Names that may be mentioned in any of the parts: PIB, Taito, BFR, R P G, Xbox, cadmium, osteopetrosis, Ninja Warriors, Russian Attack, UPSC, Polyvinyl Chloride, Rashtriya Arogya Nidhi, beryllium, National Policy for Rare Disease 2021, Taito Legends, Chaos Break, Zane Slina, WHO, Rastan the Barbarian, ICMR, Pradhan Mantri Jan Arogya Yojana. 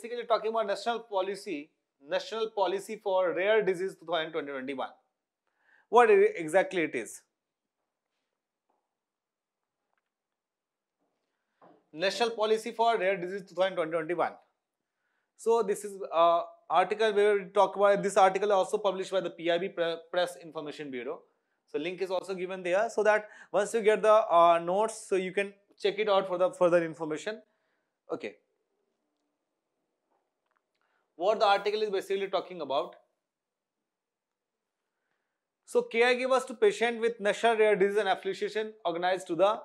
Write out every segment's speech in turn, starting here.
basically talking about National Policy for Rare Disease 2021. What exactly it is? National Policy for Rare Disease 2021. So this is article where we talk about. This article also published by the PIB, Press Information Bureau. So link is also given there, so that once you get the notes, so you can check it out for the further information. Okay. What the article is basically talking about. So caregivers to patient with national rare disease and affiliation organized to the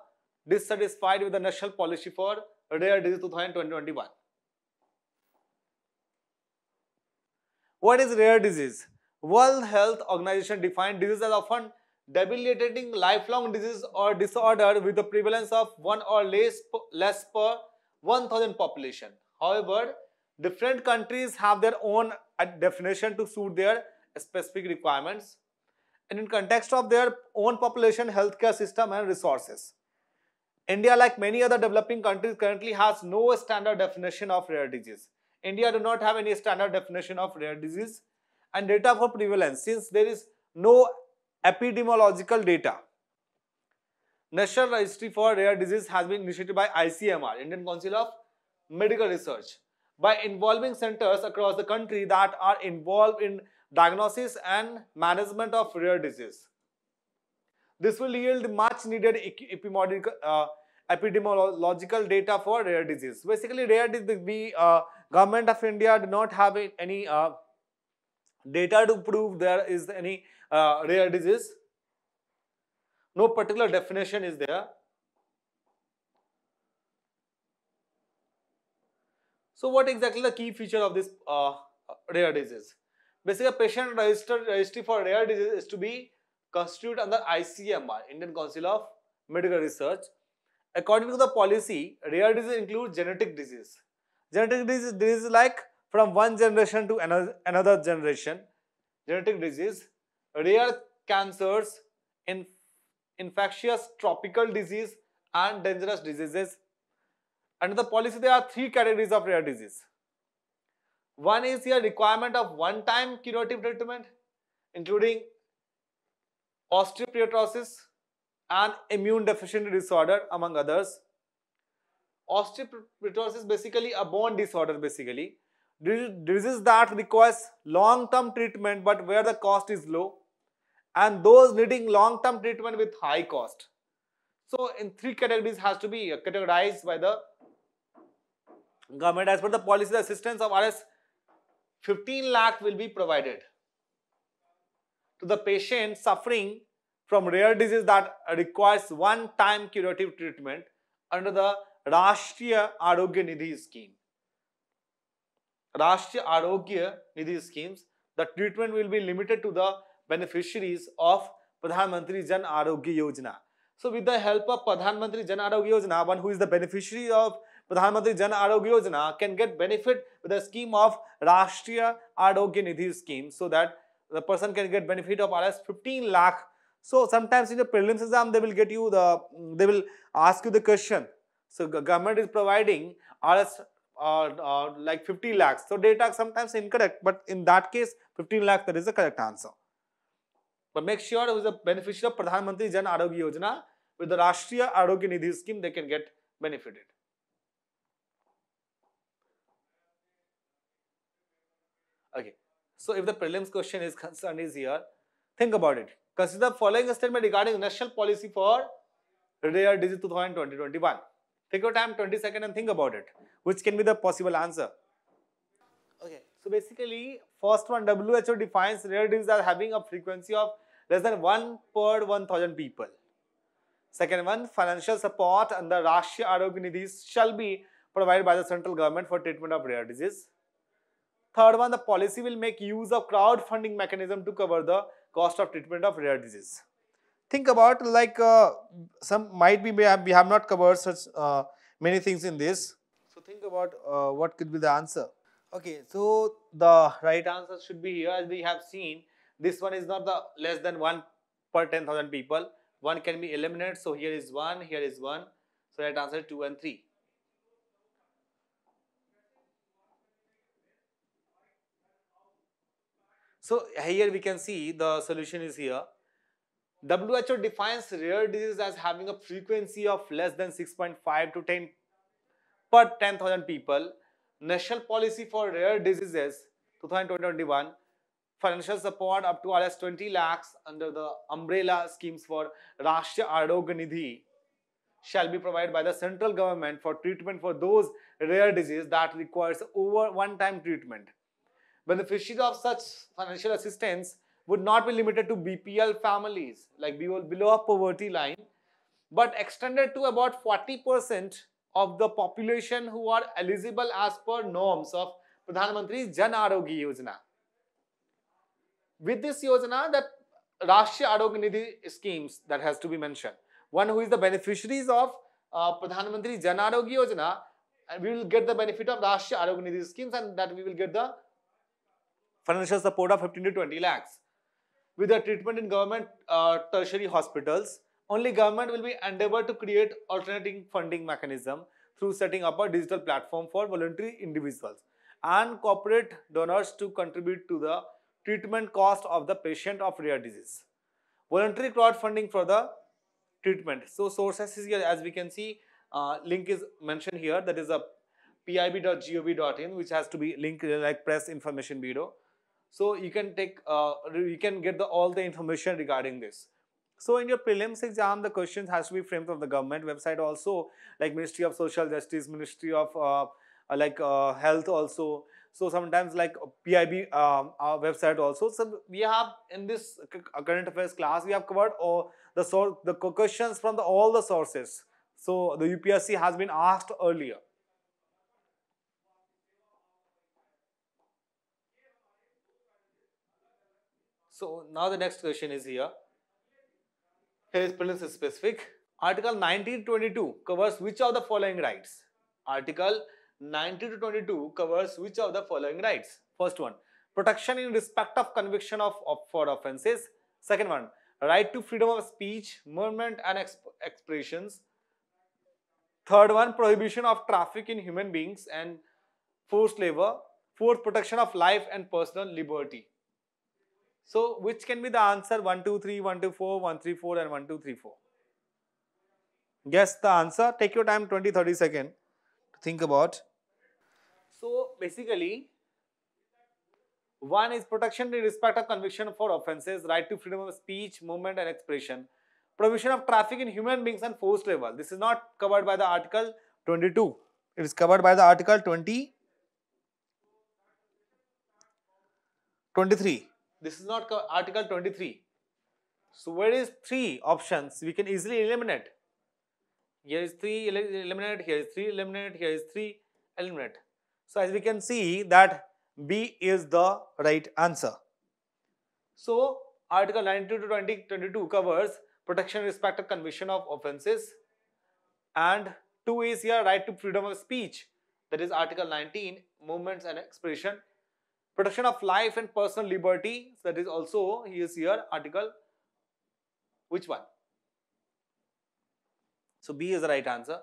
dissatisfied with the National Policy for Rare Disease 2021. What is rare disease? World Health Organization defined disease as often debilitating lifelong disease or disorder with the prevalence of one or less per 1,000 population. However, different countries have their own definition to suit their specific requirements and in context of their own population, healthcare system and resources. India, like many other developing countries, currently has no standard definition of rare disease. India do not have any standard definition of rare disease and data for prevalence, since there is no epidemiological data. National Registry for Rare Disease has been initiated by ICMR, Indian Council of Medical Research, by involving centers across the country that are involved in diagnosis and management of rare disease. This will yield much needed epidemiological data for rare disease. Basically, rare disease, the government of India did not have any data to prove there is any rare disease. No particular definition is there. So what exactly the key feature of this rare disease? Basically, a patient registry for rare disease is to be constituted under ICMR, Indian Council of Medical Research. According to the policy, rare disease includes genetic disease. Genetic disease like from one generation to another generation, genetic disease, rare cancers, infectious tropical disease and dangerous diseases. Under the policy, there are three categories of rare disease. One is here requirement of one-time curative treatment, including osteopetrosis and immune deficiency disorder, among others. Osteopetrosis is basically a bone disorder, basically. Disease that requires long-term treatment but where the cost is low, and those needing long-term treatment with high cost. So in three categories has to be categorized by the government. As per the policy, the assistance of Rs. 15 lakh will be provided to the patient suffering from rare disease that requires one-time curative treatment under the Rashtriya Arogya Nidhi scheme. Rashtriya Arogya Nidhi schemes, the treatment will be limited to the beneficiaries of Pradhan Mantri Jan Arogya Yojana. So with the help of Pradhan Mantri Jan Arogya Yojana, one who is the beneficiary of Pradhan Mantri Jan Arogya Yojana can get benefit with the scheme of Rashtriya Arogya Nidhi scheme, so that the person can get benefit of Rs. 15 lakh. So sometimes in the prelims exam they will get you the, they will ask you the question. So government is providing Rs. Like 50 lakhs. So data sometimes incorrect, but in that case 15 lakh that is the correct answer. But make sure who is the beneficiary of Pradhan Mantri Jan Arogya Yojana with the Rashtriya Arogya Nidhi scheme, they can get benefited. Okay. So if the prelims question is concerned is here, think about it. Consider the following statement regarding National Policy for Rare Disease 2021. Take your time, 20 seconds, and think about it. Which can be the possible answer? Okay. So basically, first one, WHO defines rare diseases as having a frequency of less than 1 per 1,000 people. Second one, financial support under Rashtriya Arogya Nidhi shall be provided by the central government for treatment of rare disease. Third one, the policy will make use of crowdfunding mechanism to cover the cost of treatment of rare disease. Think about like some might be we have not covered such many things in this. So think about what could be the answer. Okay, so the right answer should be here. As we have seen, this one is not the less than 1 per 10,000 people. One can be eliminated. So here is one, here is one. So right answer 2 and 3. So here we can see the solution is here. WHO defines rare disease as having a frequency of less than 6.5 to 10 per 10,000 people. National Policy for Rare Diseases 2021, financial support up to ₹20 lakhs under the umbrella schemes for Rashtriya Arogya Nidhi shall be provided by the central government for treatment for those rare diseases that requires over one-time treatment. Beneficiaries of such financial assistance would not be limited to BPL families, like below a poverty line, but extended to about 40% of the population who are eligible as per norms of Pradhan Mantri Jan Arogya Yojana. With this Yojana, that Rashtriya Arogya Nidhi schemes that has to be mentioned. One who is the beneficiaries of Pradhan Mantri Jan Arogya Yojana, we will get the benefit of Rashtriya Arogya Nidhi schemes, and that we will get the financial support of 15 to 20 lakhs. With the treatment in government tertiary hospitals, only government will be endeavoured to create alternating funding mechanism through setting up a digital platform for voluntary individuals and corporate donors to contribute to the treatment cost of the patient of rare disease. Voluntary crowdfunding for the treatment. So sources is here, as we can see, link is mentioned here, that is a pib.gov.in, which has to be linked like Press Information Bureau. So you can take, you can get all the information regarding this. So in your prelims exam, the questions has to be framed from the government website also, like Ministry of Social Justice, Ministry of Health also. So sometimes like PIB our website also. So we have in this current affairs class, we have covered all the questions from all the sources. So the UPSC has been asked earlier. So now the next question is here. Here is prelims specific. Article 19 to 22 covers which of the following rights? Article 19 to 22 covers which of the following rights? First one, protection in respect of conviction for offences. Second one, right to freedom of speech, movement and expressions. Third one, prohibition of traffic in human beings and forced labour. Fourth, protection of life and personal liberty. So, which can be the answer? 1, 2, 3, 1, 2, 4, 1, 3, 4 and 1, 2, 3, 4. Guess the answer. Take your time, 20-30 seconds to think about. So, basically, one is protection in respect of conviction for offences, right to freedom of speech, movement and expression, prohibition of traffic in human beings and forced labour. This is not covered by the Article 22. It is covered by the Article 23. This is not Article 23. So where is 3 options? We can easily eliminate. Here is 3, eliminate, here is 3, eliminate, here is 3, eliminate. So as we can see that B is the right answer. So Article 92 to 22 covers protection in respect of conviction of offences, and 2 is here, right to freedom of speech, that is Article 19, movements and expression. Protection of life and personal liberty, that is also here Article, which one? So B is the right answer.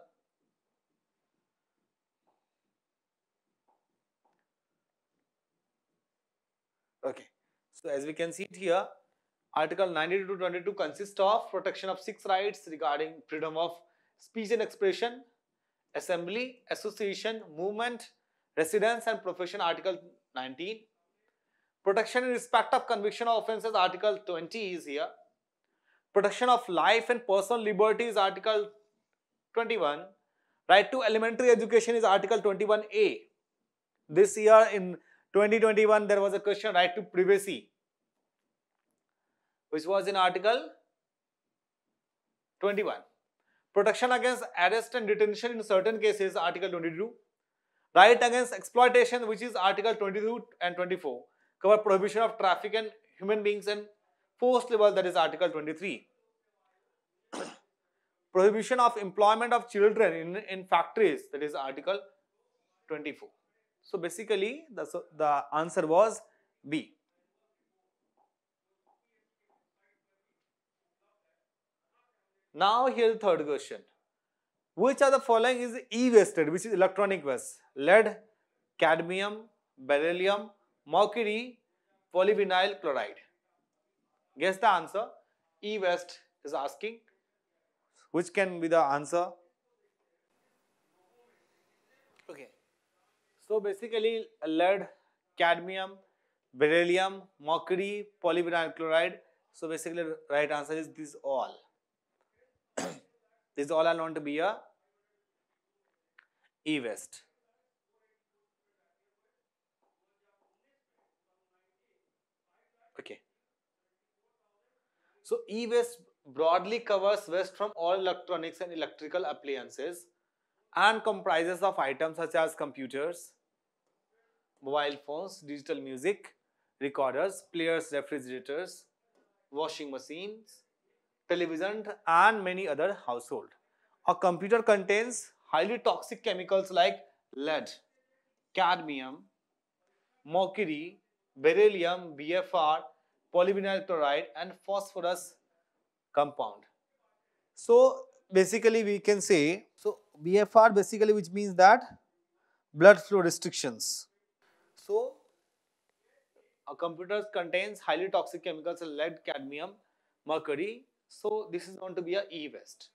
Okay, so as we can see it here, Article 92 to 22 consists of protection of 6 rights regarding freedom of speech and expression, assembly, association, movement, residence and profession, Article 19. Protection in respect of conviction of offences, Article 20 is here. Protection of life and personal liberty is Article 21. Right to elementary education is Article 21A. This year in 2021 there was a question, right to privacy, which was in Article 21. Protection against arrest and detention in certain cases, Article 22. Right against exploitation, which is Article 22 and 24, cover prohibition of traffic and human beings and forced labour, that is Article 23. Prohibition of employment of children in factories, that is Article 24. So basically the answer was B. Now here is the third question. Which of the following is e-wasted, which is electronic waste? Lead, cadmium, beryllium, mercury, Polyvinyl chloride. Guess the answer. E. West is asking. Which can be the answer? Okay. So basically lead, cadmium, beryllium, mercury, polyvinyl chloride. So basically right answer is these all. These all are known to be a E. West. Okay. So E. West broadly covers waste from all electronics and electrical appliances and comprises of items such as computers, mobile phones, digital music, recorders, players, refrigerators, washing machines, television and many other household. A computer contains highly toxic chemicals like lead, cadmium, mercury, beryllium, BFR, polyvinyl chloride and phosphorus compound. So basically we can say, so BFR basically, which means that blood flow restrictions. So a computer contains highly toxic chemicals like lead, cadmium, mercury. So this is known to be a E. West.